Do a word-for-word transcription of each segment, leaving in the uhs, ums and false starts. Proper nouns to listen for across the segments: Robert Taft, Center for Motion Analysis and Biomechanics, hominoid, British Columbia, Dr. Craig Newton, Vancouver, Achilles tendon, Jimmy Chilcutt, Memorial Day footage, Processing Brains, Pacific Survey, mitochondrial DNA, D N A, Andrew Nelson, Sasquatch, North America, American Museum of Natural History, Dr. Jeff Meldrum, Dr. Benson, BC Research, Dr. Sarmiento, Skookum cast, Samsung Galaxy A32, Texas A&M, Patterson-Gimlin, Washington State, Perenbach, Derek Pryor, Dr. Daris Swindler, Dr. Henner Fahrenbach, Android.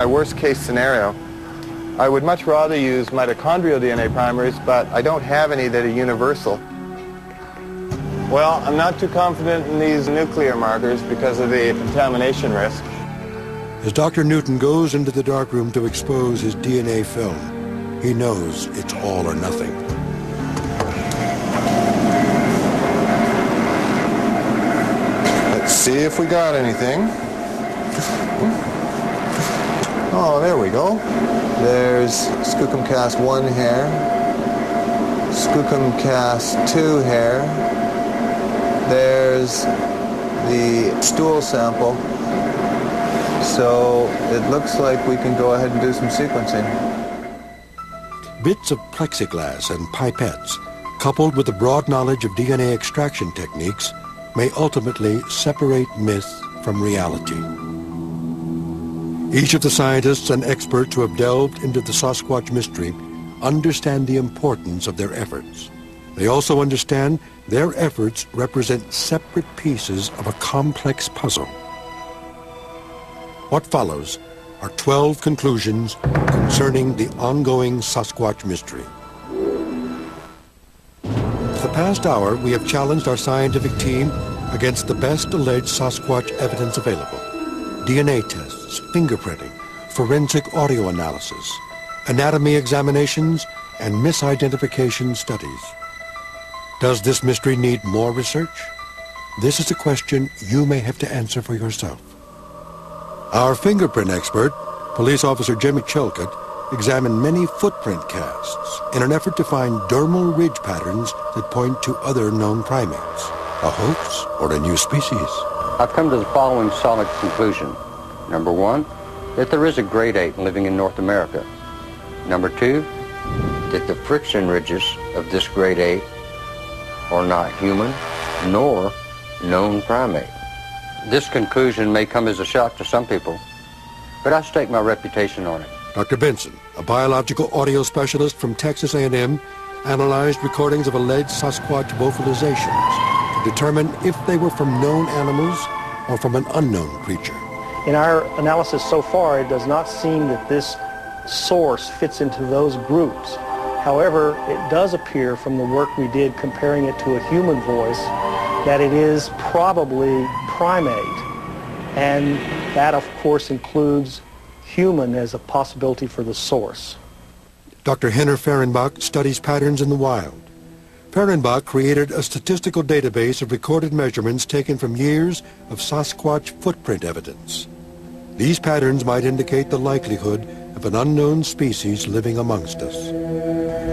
My worst case scenario, I would much rather use mitochondrial D N A primers, but I don't have any that are universal. Well, I'm not too confident in these nuclear markers because of the contamination risk. As Doctor Newton goes into the darkroom to expose his D N A film, he knows it's all or nothing. Let's see if we got anything. Oh, there we go. There's Skookum cast one hair, Skookum cast two hair. There's the stool sample. So it looks like we can go ahead and do some sequencing. Bits of plexiglass and pipettes, coupled with a broad knowledge of D N A extraction techniques, may ultimately separate myth from reality. Each of the scientists and experts who have delved into the Sasquatch mystery understand the importance of their efforts. They also understand their efforts represent separate pieces of a complex puzzle. What follows are twelve conclusions concerning the ongoing Sasquatch mystery. For the past hour, we have challenged our scientific team against the best alleged Sasquatch evidence available. D N A tests, fingerprinting, forensic audio analysis, anatomy examinations, and misidentification studies. Does this mystery need more research? This is a question you may have to answer for yourself. Our fingerprint expert, police officer Jimmy Chilcutt, examined many footprint casts in an effort to find dermal ridge patterns that point to other known primates, a hoax or a new species. I've come to the following solid conclusion. Number one, that there is a great ape living in North America. Number two, that the friction ridges of this great ape are not human nor known primate. This conclusion may come as a shock to some people, but I stake my reputation on it. Doctor Benson, a biological audio specialist from Texas A and M, analyzed recordings of alleged Sasquatch vocalizations to determine if they were from known animals or from an unknown creature. In our analysis so far, it does not seem that this source fits into those groups. However, it does appear from the work we did comparing it to a human voice that it is probably primate, and that of course includes human as a possibility for the source. Doctor Henner Fahrenbach studies patterns in the wild. Perenbach created a statistical database of recorded measurements taken from years of Sasquatch footprint evidence. These patterns might indicate the likelihood of an unknown species living amongst us.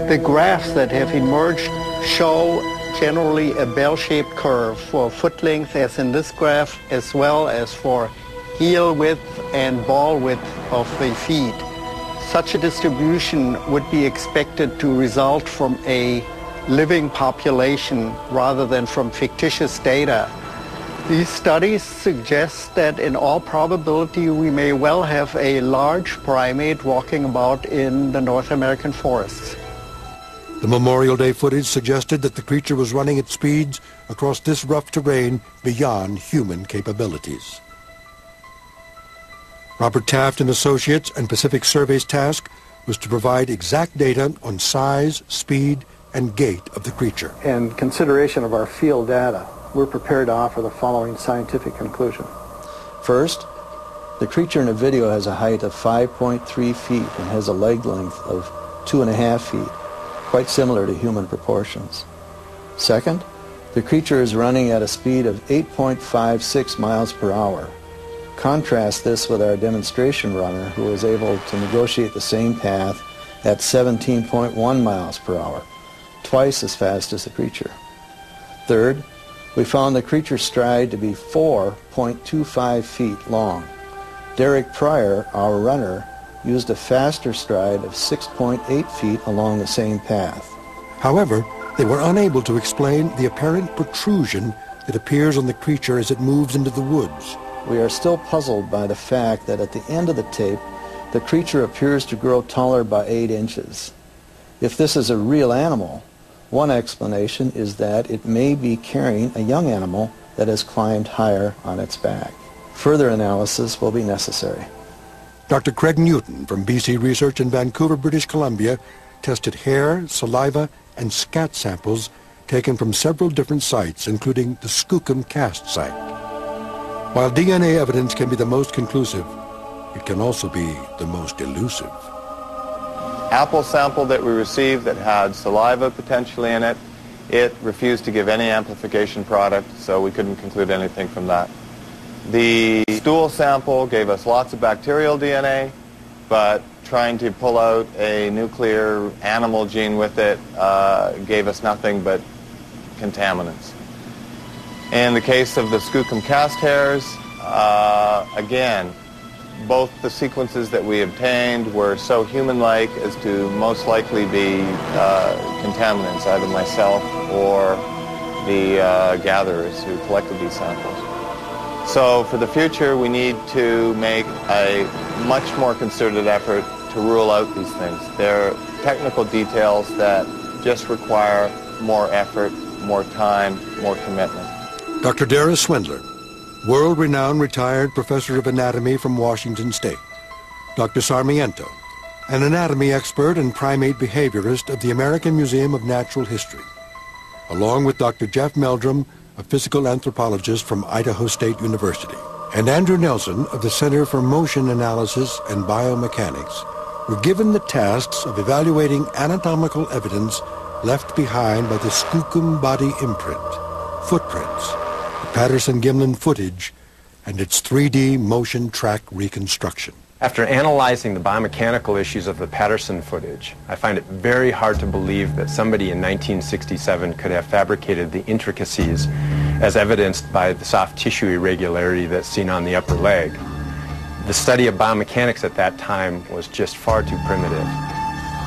The graphs that have emerged show generally a bell-shaped curve for foot length, as in this graph, as well as for heel width and ball width of the feet. Such a distribution would be expected to result from a living population rather than from fictitious data. These studies suggest that in all probability we may well have a large primate walking about in the North American forests. The Memorial Day footage suggested that the creature was running at speeds across this rough terrain beyond human capabilities. Robert Taft and Associates and Pacific Survey's task was to provide exact data on size, speed, and gait of the creature. In consideration of our field data, we're prepared to offer the following scientific conclusion. First, the creature in the video has a height of five point three feet and has a leg length of two and a half feet. Quite similar to human proportions. Second, the creature is running at a speed of eight point five six miles per hour. Contrast this with our demonstration runner, who was able to negotiate the same path at seventeen point one miles per hour, twice as fast as the creature. Third, we found the creature's stride to be four point two five feet long. Derek Pryor, our runner, used a faster stride of six point eight feet along the same path. However, they were unable to explain the apparent protrusion that appears on the creature as it moves into the woods. We are still puzzled by the fact that at the end of the tape, the creature appears to grow taller by eight inches. If this is a real animal, one explanation is that it may be carrying a young animal that has climbed higher on its back. Further analysis will be necessary. Doctor Craig Newton from B C Research in Vancouver, British Columbia, tested hair, saliva, and scat samples taken from several different sites, including the Skookum cast site. While D N A evidence can be the most conclusive, it can also be the most elusive. Apple sample that we received that had saliva potentially in it, it refused to give any amplification product, so we couldn't conclude anything from that. The stool sample gave us lots of bacterial D N A, but trying to pull out a nuclear animal gene with it uh, gave us nothing but contaminants. In the case of the Skookum cast hairs, uh, again, both the sequences that we obtained were so human-like as to most likely be uh, contaminants, either myself or the uh, gatherers who collected these samples. So for the future, we need to make a much more concerted effort to rule out these things. There are technical details that just require more effort, more time, more commitment. Doctor Daris Swindler, world-renowned retired professor of anatomy from Washington State. Doctor Sarmiento, an anatomy expert and primate behaviorist of the American Museum of Natural History. Along with Doctor Jeff Meldrum, a physical anthropologist from Idaho State University. And Andrew Nelson of the Center for Motion Analysis and Biomechanics were given the tasks of evaluating anatomical evidence left behind by the Skookum body imprint, footprints, Patterson-Gimlin footage, and its three D motion track reconstruction. After analyzing the biomechanical issues of the Patterson footage, I find it very hard to believe that somebody in nineteen sixty-seven could have fabricated the intricacies as evidenced by the soft tissue irregularity that's seen on the upper leg. The study of biomechanics at that time was just far too primitive.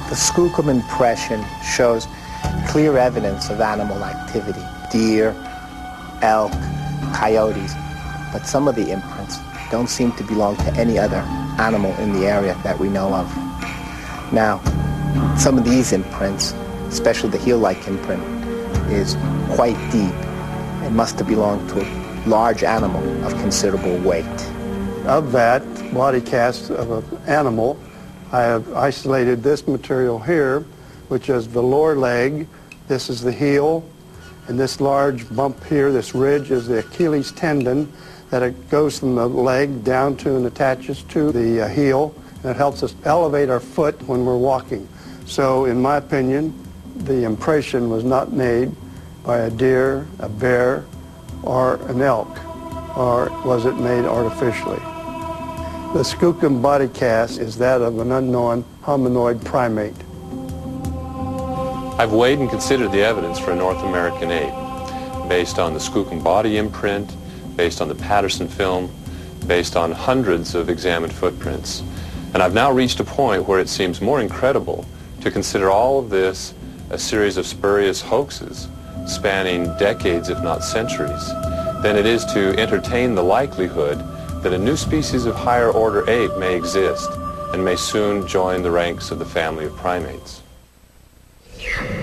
The Skookum impression shows clear evidence of animal activity, deer, elk, coyotes, but some of the imprints don't seem to belong to any other animal in the area that we know of. Now, some of these imprints, especially the heel-like imprint, is quite deep. It must have belonged to a large animal of considerable weight. Of that body cast of an animal, I have isolated this material here, which is the lower leg. This is the heel. And this large bump here, this ridge, is the Achilles tendon that it goes from the leg down to and attaches to the uh, heel, and it helps us elevate our foot when we're walking. So in my opinion, the impression was not made by a deer, a bear, or an elk, or was it made artificially? The Skookum body cast is that of an unknown hominoid primate. I've weighed and considered the evidence for a North American ape based on the Skookum body imprint, based on the Patterson film, based on hundreds of examined footprints. And I've now reached a point where it seems more incredible to consider all of this a series of spurious hoaxes spanning decades, if not centuries, than it is to entertain the likelihood that a new species of higher order ape may exist and may soon join the ranks of the family of primates. Yeah.